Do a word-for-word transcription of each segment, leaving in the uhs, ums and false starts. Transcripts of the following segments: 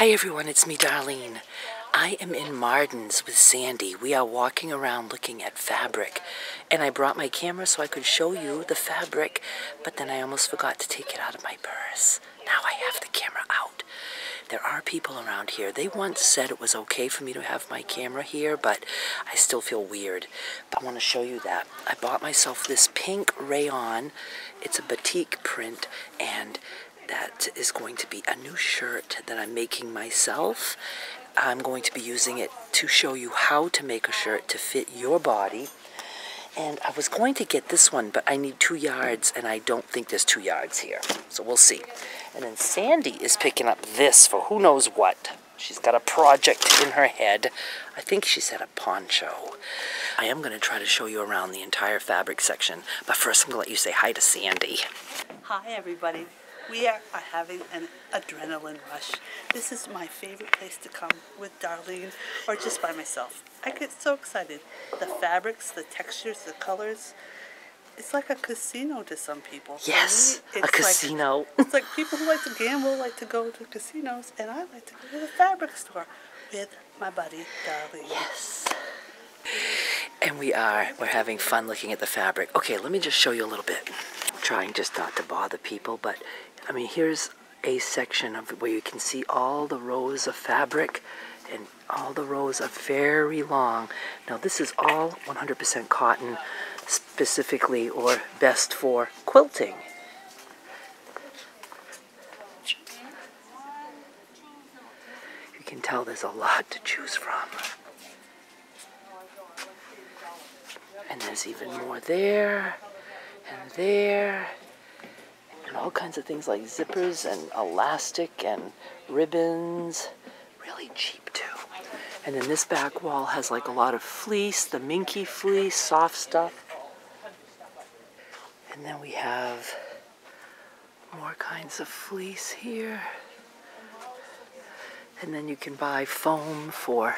Hi everyone, it's me Darlene. I am in Mardens with Sandy. We are walking around looking at fabric, and I brought my camera so I could show you the fabric, but then I almost forgot to take it out of my purse. Now I have the camera out. There are people around here. They once said it was okay for me to have my camera here, but I still feel weird. But I want to show you that. I bought myself this pink rayon. It's a batik print, and that is going to be a new shirt that I'm making myself. I'm going to be using it to show you how to make a shirt to fit your body. And I was going to get this one, but I need two yards, and I don't think there's two yards here. So we'll see. And then Sandy is picking up this for who knows what. She's got a project in her head. I think she said a poncho. I am going to try to show you around the entire fabric section, but first I'm going to let you say hi to Sandy. Hi, everybody. We are having an adrenaline rush. This is my favorite place to come with Darlene or just by myself. I get so excited. The fabrics, the textures, the colors. It's like a casino to some people. Yes, me, a casino. Like, it's like people who like to gamble like to go to casinos, and I like to go to the fabric store with my buddy Darlene. Yes. And we are. We're having fun looking at the fabric. Okay, let me just show you a little bit. I'm trying just not to bother people, but I mean, here's a section of where you can see all the rows of fabric, and all the rows are very long. Now, this is all one hundred percent cotton, specifically or best for quilting. You can tell there's a lot to choose from. And there's even more there, and there. And all kinds of things like zippers and elastic and ribbons. Really cheap too. And then this back wall has like a lot of fleece, the minky fleece, soft stuff. And then we have more kinds of fleece here. And then you can buy foam for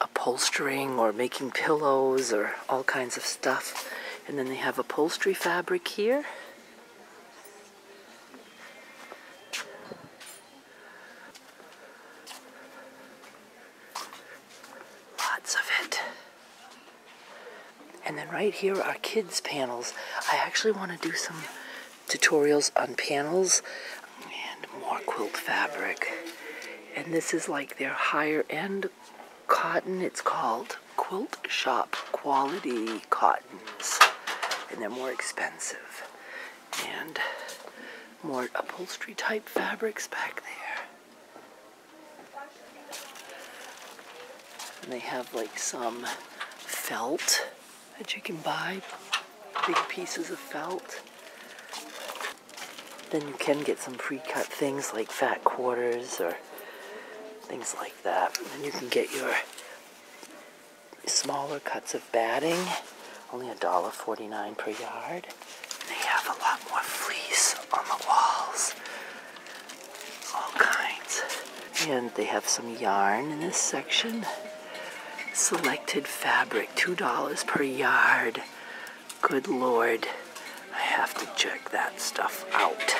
upholstering or making pillows or all kinds of stuff. And then they have upholstery fabric here. And then right here are kids' panels. I actually want to do some tutorials on panels and more quilt fabric. And this is like their higher end cotton. It's called Quilt Shop Quality Cottons. And they're more expensive. And more upholstery type fabrics back there. And they have like some felt that you can buy, big pieces of felt. Then you can get some pre-cut things like fat quarters or things like that. And you can get your smaller cuts of batting, only a dollar forty-nine per yard. And they have a lot more fleece on the walls, all kinds. And they have some yarn in this section. Selected fabric, two dollars per yard. Good Lord, I have to check that stuff out.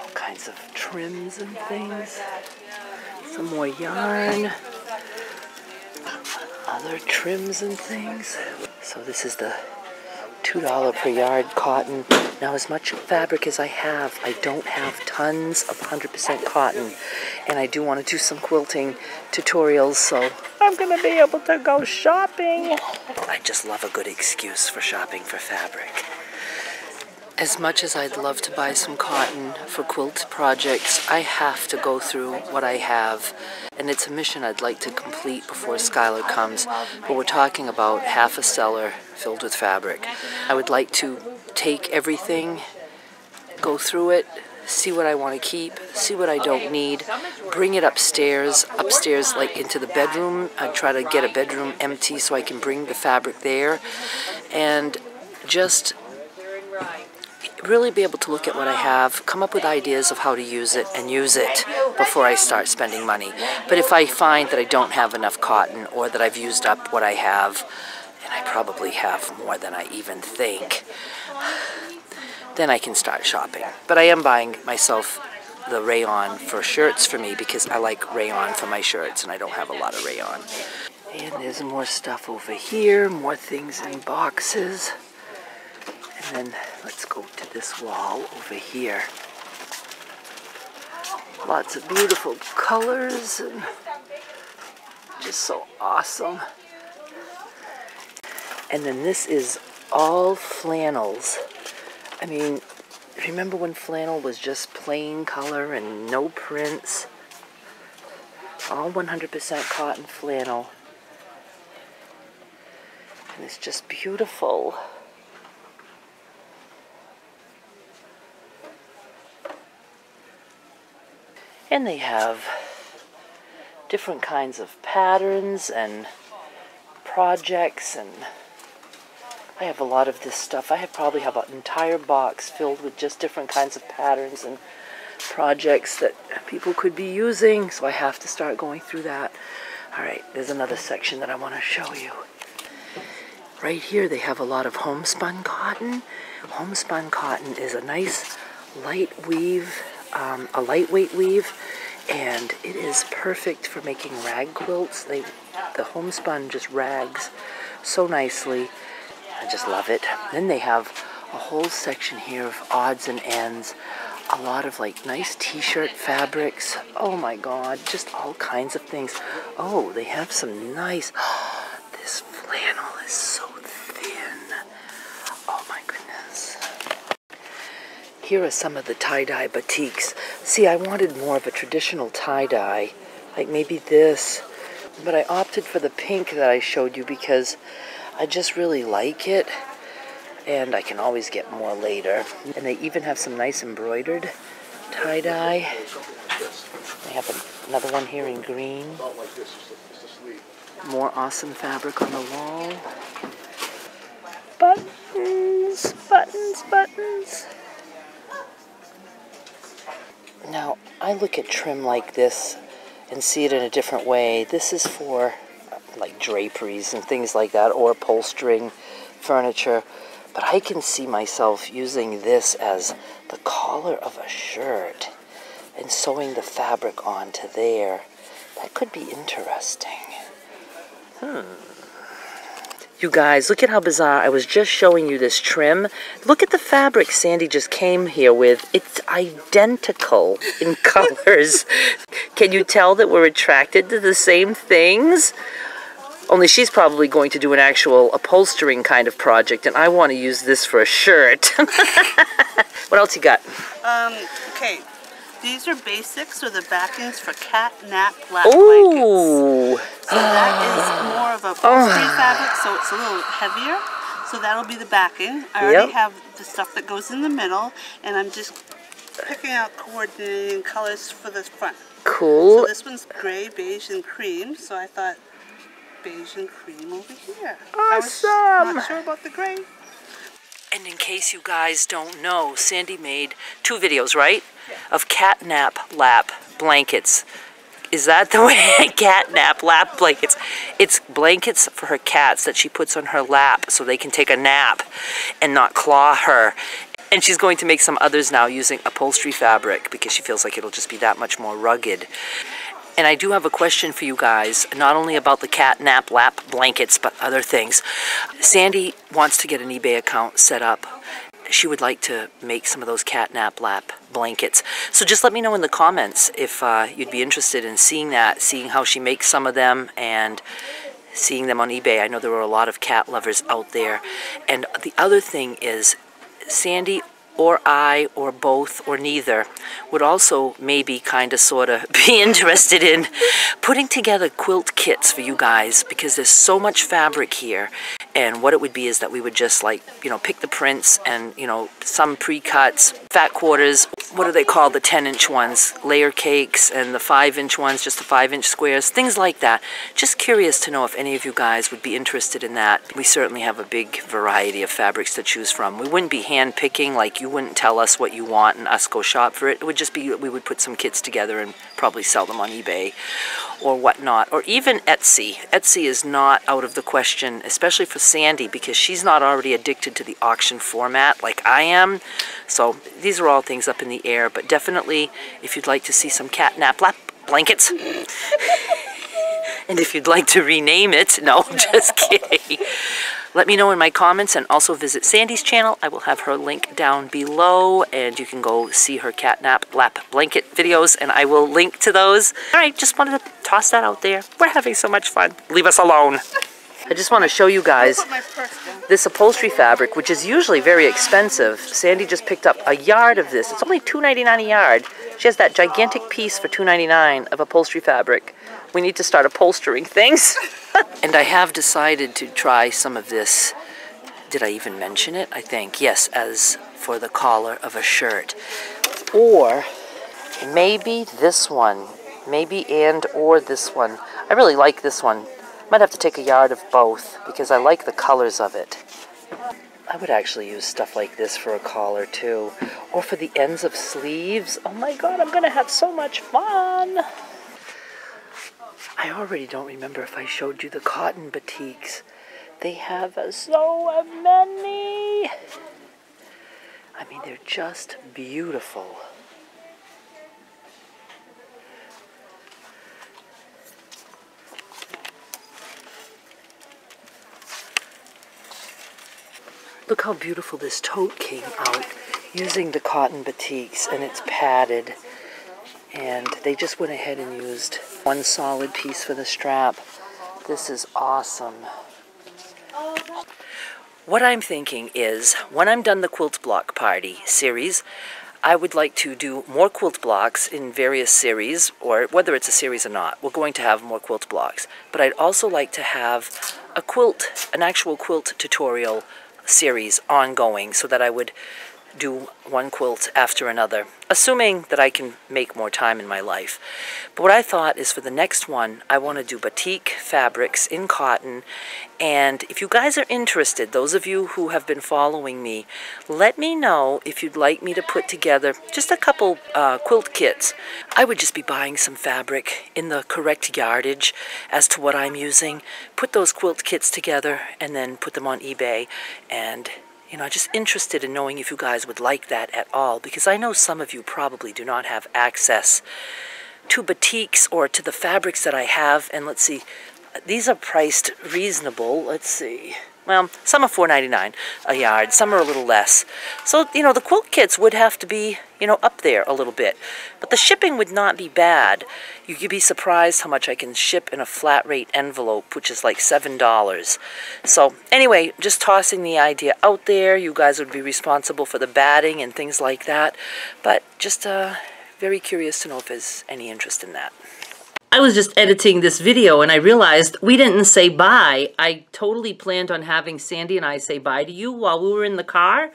All kinds of trims and things. Some more yarn. Other trims and things. So this is the two dollars per yard cotton. Now, as much fabric as I have, I don't have tons of one hundred percent cotton. And I do want to do some quilting tutorials, so I'm going to be able to go shopping. I just love a good excuse for shopping for fabric. As much as I'd love to buy some cotton for quilt projects, I have to go through what I have. And it's a mission I'd like to complete before Skylar comes. But we're talking about half a cellar filled with fabric. I would like to take everything, go through it, see what I want to keep, see what I don't need, bring it upstairs, upstairs like into the bedroom. I try to get a bedroom empty so I can bring the fabric there, and just really be able to look at what I have, come up with ideas of how to use it and use it before I start spending money. But if I find that I don't have enough cotton or that I've used up what I have, and I probably have more than I even think, then I can start shopping. But I am buying myself the rayon for shirts for me because I like rayon for my shirts and I don't have a lot of rayon. And there's more stuff over here, more things in boxes. And then let's go to this wall over here. Lots of beautiful colors and just so awesome. And then this is all flannels. I mean, remember when flannel was just plain color and no prints? All one hundred percent cotton flannel. And it's just beautiful. And they have different kinds of patterns and projects, and I have a lot of this stuff. I have probably have an entire box filled with just different kinds of patterns and projects that people could be using, so I have to start going through that. All right, there's another section that I want to show you. Right here they have a lot of homespun cotton. Homespun cotton is a nice light weave, Um, a lightweight weave, and it is perfect for making rag quilts. They, the homespun just rags so nicely. I just love it. Then they have a whole section here of odds and ends, a lot of like nice t-shirt fabrics. Oh my god, just all kinds of things. Oh, they have some nice, oh, this flannel is so thin. Oh my goodness. Here are some of the tie-dye batiks. See, I wanted more of a traditional tie-dye, like maybe this, but I opted for the pink that I showed you because I just really like it, and I can always get more later. And they even have some nice embroidered tie-dye. They have another one here in green. More awesome fabric on the wall. Buttons, buttons, buttons. Now, I look at trim like this and see it in a different way. This is for like draperies and things like that, or upholstering furniture. But I can see myself using this as the collar of a shirt and sewing the fabric onto there. That could be interesting. Hmm. You guys, look at how bizarre. I was just showing you this trim. Look at the fabric Sandy just came here with. It's identical in colors. Can you tell that we're attracted to the same things? Only she's probably going to do an actual upholstering kind of project, and I want to use this for a shirt. What else you got? Um, okay. These are basics, or the backings for Cat Nap Lap Blankets. Ooh! So that is more of a upholstery oh. fabric, so it's a little heavier. So that'll be the backing. I yep. already have the stuff that goes in the middle, and I'm just picking out coordinating colors for the front. Cool. So this one's gray, beige, and cream, so I thought beige and cream over here. Awesome! I was not sure about the gray. And in case you guys don't know, Sandy made two videos, right? Yeah. Of Cat Nap Lap Blankets. Is that the way? Cat Nap Lap Blankets. It's blankets for her cats that she puts on her lap so they can take a nap and not claw her. And she's going to make some others now using upholstery fabric because she feels like it'll just be that much more rugged. And I do have a question for you guys, not only about the Cat Nap Lap Blankets, but other things. Sandy wants to get an eBay account set up. She would like to make some of those Cat Nap Lap Blankets. So just let me know in the comments if uh, you'd be interested in seeing that, seeing how she makes some of them and seeing them on eBay. I know there are a lot of cat lovers out there. And the other thing is, Sandy or I, or both, or neither, would also maybe kind of sort of be interested in putting together quilt kits for you guys, because there's so much fabric here, and what it would be is that we would just like, you know, pick the prints and, you know, some pre-cuts, fat quarters, what are they called, the ten inch ones, layer cakes, and the five inch ones, just the five inch squares, things like that. Just curious to know if any of you guys would be interested in that. We certainly have a big variety of fabrics to choose from. We wouldn't be hand-picking like you you wouldn't tell us what you want and us go shop for it. It would just be that we would put some kits together and probably sell them on eBay or whatnot, or even Etsy. Etsy is not out of the question, especially for Sandy, because she's not already addicted to the auction format like I am. So these are all things up in the air, but definitely if you'd like to see some Cat Nap Lap Blankets, and if you'd like to rename it, no, I'm just kidding. Let me know in my comments, and also visit Sandy's channel. I will have her link down below, and you can go see her Cat Nap Lap Blanket videos, and I will link to those. All right, just wanted to toss that out there. We're having so much fun. Leave us alone. I just want to show you guys this upholstery fabric, which is usually very expensive. Sandy just picked up a yard of this. It's only two ninety-nine a yard. She has that gigantic piece for two ninety-nine of upholstery fabric. We need to start upholstering things. And I have decided to try some of this. Did I even mention it? I think, yes, as for the collar of a shirt. Or maybe this one. Maybe and or this one. I really like this one. Might have to take a yard of both because I like the colors of it. I would actually use stuff like this for a collar too. Or for the ends of sleeves. Oh my God, I'm gonna have so much fun. I already don't remember if I showed you the cotton batiks. They have so many. I mean, they're just beautiful. Look how beautiful this tote came out using the cotton batiks, and it's padded. And they just went ahead and used one solid piece for the strap. This is awesome. What I'm thinking is, when I'm done the quilt block party series, I would like to do more quilt blocks in various series, or whether it's a series or not, we're going to have more quilt blocks. But I'd also like to have a quilt, an actual quilt tutorial series ongoing, so that I would do one quilt after another, assuming that I can make more time in my life. But what I thought is, for the next one, I want to do batik fabrics in cotton. And if you guys are interested, those of you who have been following me, let me know if you'd like me to put together just a couple uh, quilt kits. I would just be buying some fabric in the correct yardage as to what I'm using, put those quilt kits together, and then put them on eBay. And you know, just interested in knowing if you guys would like that at all, because I know some of you probably do not have access to batiks or to the fabrics that I have. And let's see, these are priced reasonable. Let's see. Well, some are four ninety-nine a yard, some are a little less. So, you know, the quilt kits would have to be, you know, up there a little bit. But the shipping would not be bad. You could be surprised how much I can ship in a flat rate envelope, which is like seven dollars. So, anyway, just tossing the idea out there. You guys would be responsible for the batting and things like that. But just uh, very curious to know if there's any interest in that. I was just editing this video and I realized we didn't say bye. I totally planned on having Sandy and I say bye to you while we were in the car,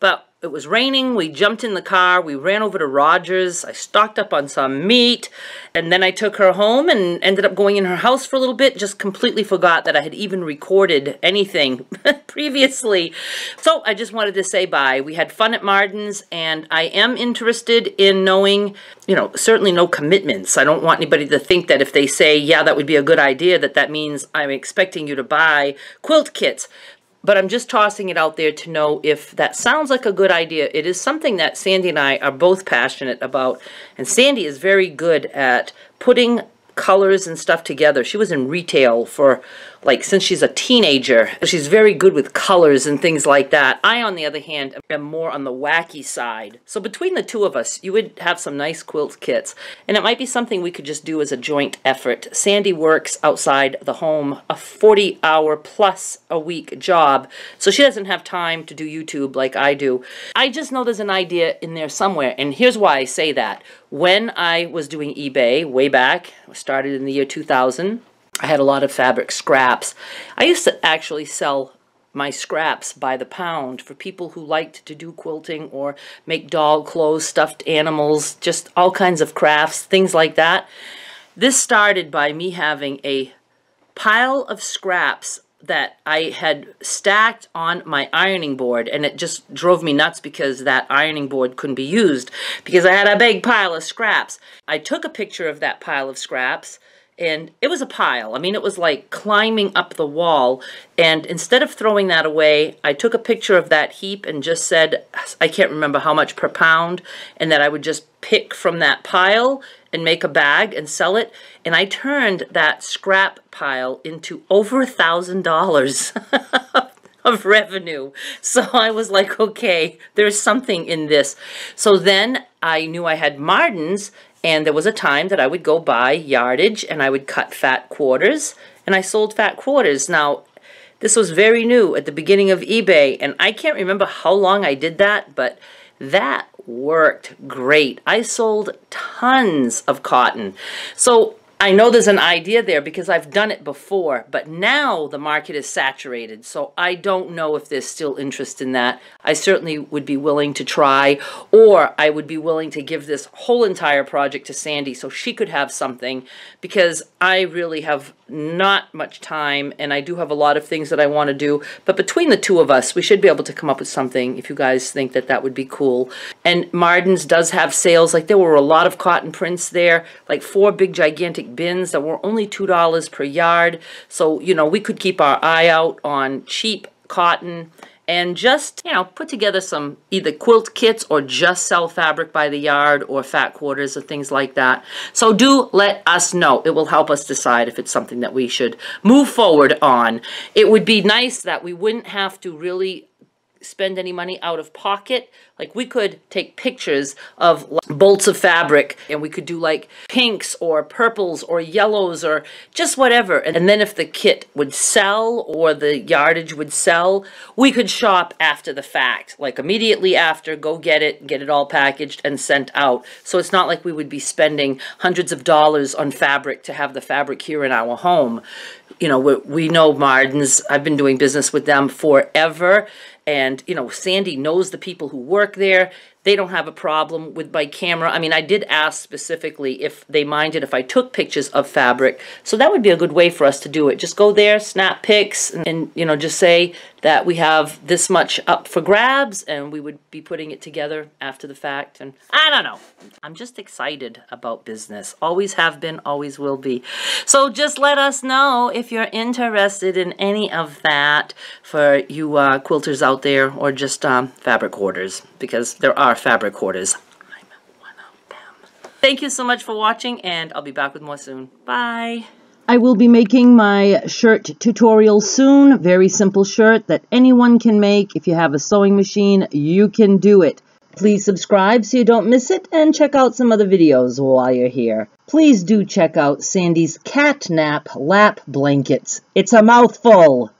but it was raining. We jumped in the car. We ran over to Rogers. I stocked up on some meat, and then I took her home and ended up going in her house for a little bit. Just completely forgot that I had even recorded anything previously. So I just wanted to say bye. We had fun at Mardens, and I am interested in knowing, you know, certainly no commitments. I don't want anybody to think that if they say, yeah, that would be a good idea, that that means I'm expecting you to buy quilt kits. But I'm just tossing it out there to know if that sounds like a good idea. It is something that Sandy and I are both passionate about. And Sandy is very good at putting colors and stuff together. She was in retail for, like, since she's a teenager. She's very good with colors and things like that. I, on the other hand, am more on the wacky side. So between the two of us, you would have some nice quilt kits. And it might be something we could just do as a joint effort. Sandy works outside the home, a forty hour plus a week job. So she doesn't have time to do YouTube like I do. I just know there's an idea in there somewhere. And here's why I say that. When I was doing eBay way back, I started in the year two thousand, I had a lot of fabric scraps. I used to actually sell my scraps by the pound for people who liked to do quilting or make doll clothes, stuffed animals, just all kinds of crafts, things like that. This started by me having a pile of scraps that I had stacked on my ironing board, and it just drove me nuts because that ironing board couldn't be used because I had a big pile of scraps. I took a picture of that pile of scraps, and it was a pile. I mean, it was like climbing up the wall, and instead of throwing that away, I took a picture of that heap and just said, I can't remember how much per pound, and that I would just pick from that pile and make a bag and sell it. And I turned that scrap pile into over a thousand dollars of revenue. So I was like, okay, there's something in this. So then I knew I had Mardens, and there was a time that I would go buy yardage and I would cut fat quarters, and I sold fat quarters. Now, this was very new at the beginning of eBay, and I can't remember how long I did that, but that worked great. I sold tons of cotton. So I know there's an idea there because I've done it before, but now the market is saturated, so I don't know if there's still interest in that. I certainly would be willing to try, or I would be willing to give this whole entire project to Sandy so she could have something, because I really have not much time, and I do have a lot of things that I want to do, but between the two of us, we should be able to come up with something if you guys think that that would be cool. And Mardens does have sales. Like, there were a lot of cotton prints there, like four big gigantic bins that were only two dollars per yard. So, you know, we could keep our eye out on cheap cotton and just, you know, put together some either quilt kits or just sell fabric by the yard or fat quarters or things like that. So do let us know. It will help us decide if it's something that we should move forward on. It would be nice that we wouldn't have to really spend any money out of pocket. Like, we could take pictures of like, bolts of fabric, and we could do like pinks or purples or yellows or just whatever, and then if the kit would sell or the yardage would sell, we could shop after the fact, like immediately after, go get it, get it all packaged and sent out. So it's not like we would be spending hundreds of dollars on fabric to have the fabric here in our home. You know, we, we know Mardens. I've been doing business with them forever. And, you know, Sandy knows the people who work there. They don't have a problem with my camera. I mean, I did ask specifically if they minded if I took pictures of fabric. So that would be a good way for us to do it. Just go there, snap pics, and, and you know, just say that we have this much up for grabs, and we would be putting it together after the fact. And I don't know. I'm just excited about business. Always have been, always will be. So just let us know if you're interested in any of that for you uh, quilters out there, or just um, fabric hoarders, because there are fabric hoarders. I'm one of them. Thank you so much for watching, and I'll be back with more soon. Bye. I will be making my shirt tutorial soon. Very simple shirt that anyone can make. If you have a sewing machine, you can do it. Please subscribe so you don't miss it, and check out some other videos while you're here. Please do check out Sandy's Cat Nap Lap Blankets. It's a mouthful.